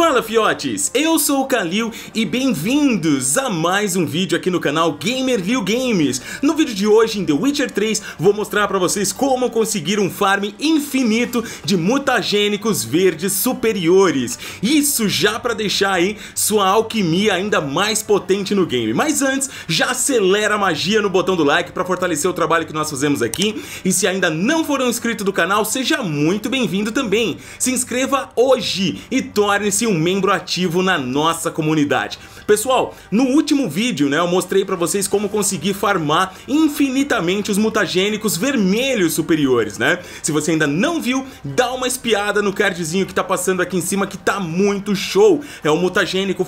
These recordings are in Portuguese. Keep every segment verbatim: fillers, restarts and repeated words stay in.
Fala fiotes, eu sou o Kalil e bem-vindos a mais um vídeo aqui no canal GAMERLLIL Games. No vídeo de hoje em The Witcher três vou mostrar pra vocês como conseguir um farm infinito de mutagênicos verdes superiores. Isso já pra deixar aí sua alquimia ainda mais potente no game. Mas antes, já acelera a magia no botão do like pra fortalecer o trabalho que nós fazemos aqui. E se ainda não for um inscrito do canal, seja muito bem-vindo também. Se inscreva hoje e torne-se um membro ativo na nossa comunidade. Pessoal, no último vídeo, né, eu mostrei pra vocês como conseguir farmar infinitamente os mutagênicos vermelhos superiores, né? Se você ainda não viu, dá uma espiada no cardzinho que tá passando aqui em cima, que tá muito show. É um mutagênico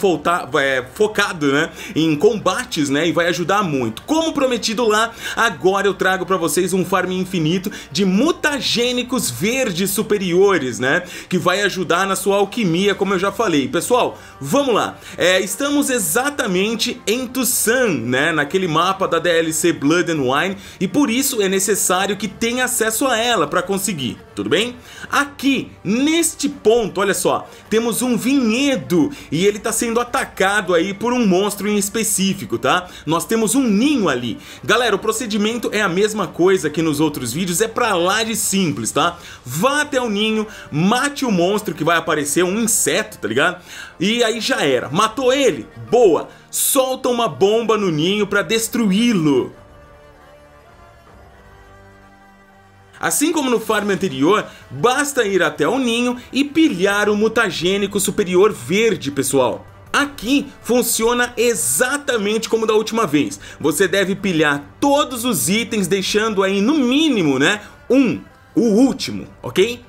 é, focado, né, em combates, né, e vai ajudar muito. Como prometido lá, agora eu trago pra vocês um farm infinito de mutagênicos verdes superiores, né, que vai ajudar na sua alquimia, como eu já falei. Pessoal, vamos lá. É, estamos exatamente em Tussan, né, naquele mapa da D L C Blood and Wine, e por isso é necessário que tenha acesso a ela para conseguir, tudo bem? Aqui, neste ponto, olha só, temos um vinhedo e ele tá sendo atacado aí por um monstro em específico, tá? Nós temos um ninho ali. Galera, o procedimento é a mesma coisa que nos outros vídeos, é pra lá de simples, tá? Vá até o ninho, mate o monstro que vai aparecer, um inseto, tá ligado? E aí já era. Matou ele? Boa! Solta uma bomba no ninho pra destruí-lo. Assim como no farm anterior, basta ir até o ninho e pilhar o mutagênico superior verde, pessoal. Aqui funciona exatamente como da última vez. Você deve pilhar todos os itens, deixando aí no mínimo, né, um, o último, ok?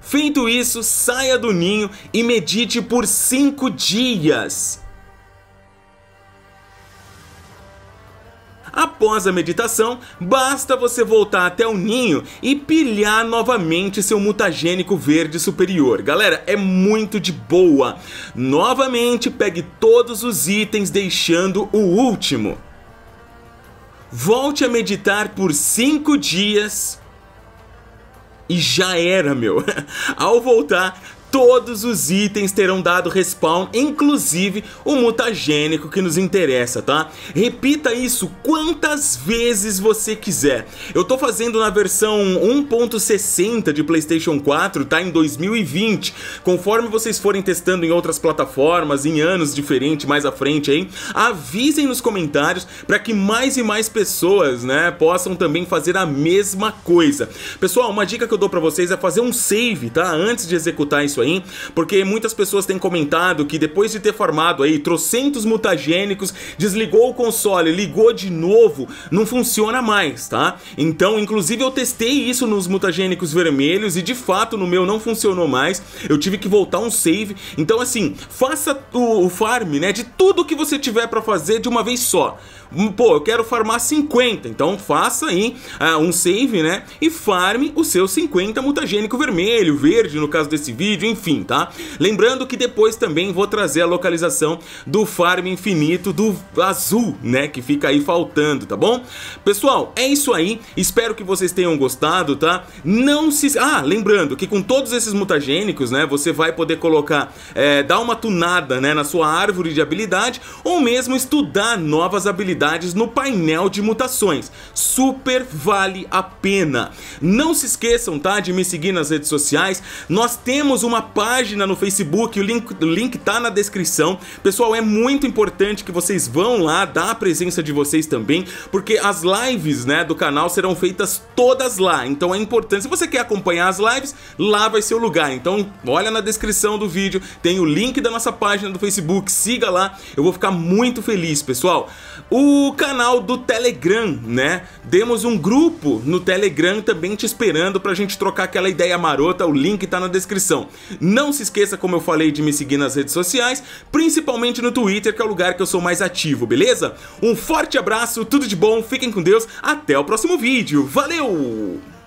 Feito isso, saia do ninho e medite por cinco dias. Após a meditação, basta você voltar até o ninho e pilhar novamente seu mutagênico verde superior. Galera, é muito de boa. Novamente, pegue todos os itens, deixando o último. Volte a meditar por cinco dias. E já era, meu. Ao voltar, todos os itens terão dado respawn, inclusive o mutagênico que nos interessa, tá? Repita isso quantas vezes você quiser. Eu tô fazendo na versão um ponto sessenta de PlayStation quatro, tá? Em dois mil e vinte. Conforme vocês forem testando em outras plataformas, em anos diferentes, mais à frente aí, avisem nos comentários para que mais e mais pessoas, né, possam também fazer a mesma coisa. Pessoal, uma dica que eu dou pra vocês é fazer um save, tá? Antes de executar isso aí, porque muitas pessoas têm comentado que depois de ter farmado aí trocentos mutagênicos, desligou o console, ligou de novo, não funciona mais, tá? Então, inclusive eu testei isso nos mutagênicos vermelhos e de fato no meu não funcionou mais, eu tive que voltar um save. Então assim, faça o, o farm, né, de tudo que você tiver pra fazer de uma vez só. Pô, eu quero farmar cinquenta, então faça aí uh, um save, né, e farme o seu cinquenta mutagênico vermelho, verde no caso desse vídeo, enfim, tá? Lembrando que depois também vou trazer a localização do farm infinito do azul, né, que fica aí faltando, tá bom? Pessoal, é isso aí, espero que vocês tenham gostado, tá? Não se... Ah, lembrando que com todos esses mutagênicos, né, você vai poder colocar, é, dar uma tunada, né, na sua árvore de habilidade, ou mesmo estudar novas habilidades no painel de mutações. Super vale a pena. Não se esqueçam, tá, de me seguir nas redes sociais. Nós temos uma página no Facebook, o link, o link tá na descrição. Pessoal, é muito importante que vocês vão lá, dar a presença de vocês também, porque as lives, né, do canal serão feitas todas lá, então é importante. Se você quer acompanhar as lives, lá vai ser o lugar. Então olha na descrição do vídeo, tem o link da nossa página do Facebook, siga lá, eu vou ficar muito feliz, pessoal. O O canal do Telegram, né? Demos um grupo no Telegram também te esperando pra gente trocar aquela ideia marota, o link tá na descrição. Não se esqueça, como eu falei, de me seguir nas redes sociais, principalmente no Twitter, que é o lugar que eu sou mais ativo, beleza? Um forte abraço, tudo de bom, fiquem com Deus, até o próximo vídeo, valeu!